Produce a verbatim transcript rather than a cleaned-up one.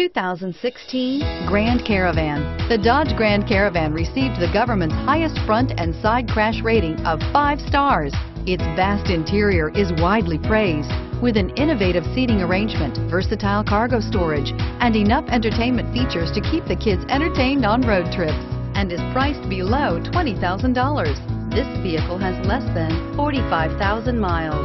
two thousand sixteen Grand Caravan. The Dodge Grand Caravan received the government's highest front and side crash rating of five stars. Its vast interior is widely praised, with an innovative seating arrangement, versatile cargo storage, and enough entertainment features to keep the kids entertained on road trips, and is priced below twenty thousand dollars. This vehicle has less than forty-five thousand miles.